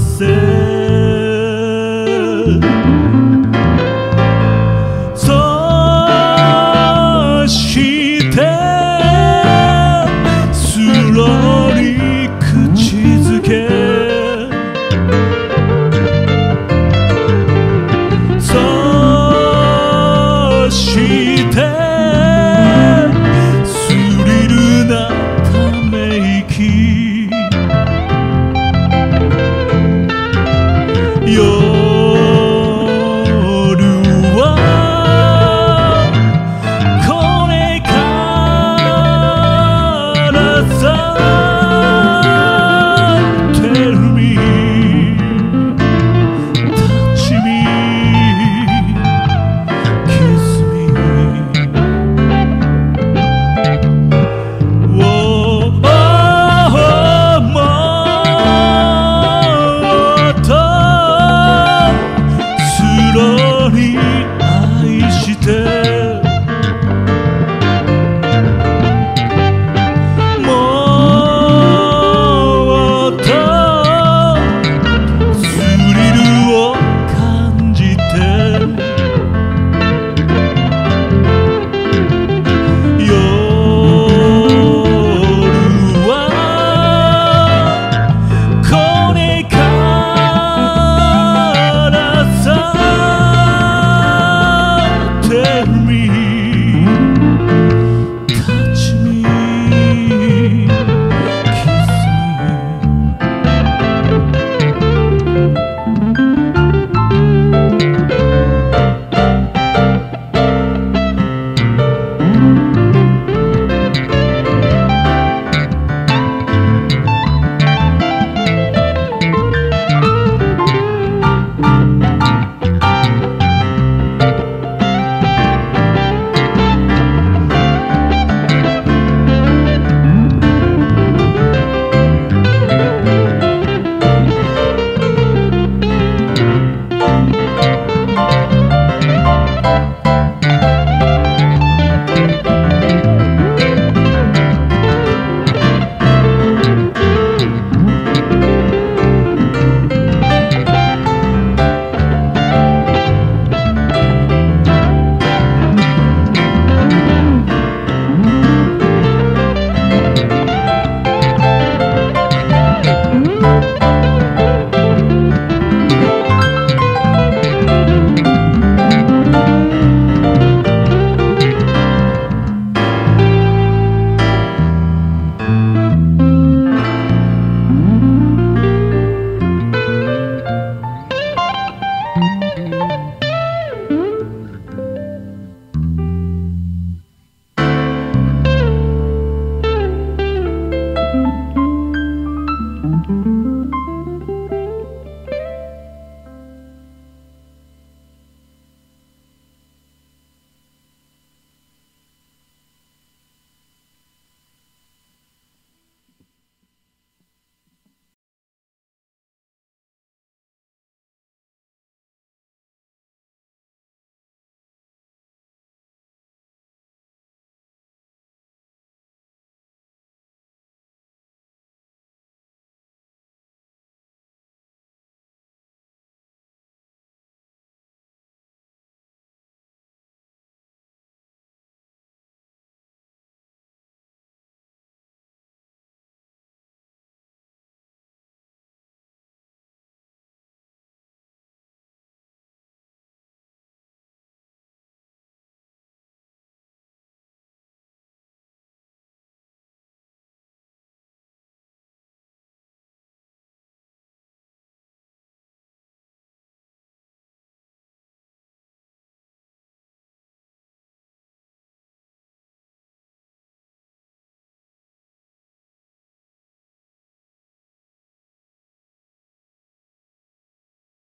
Say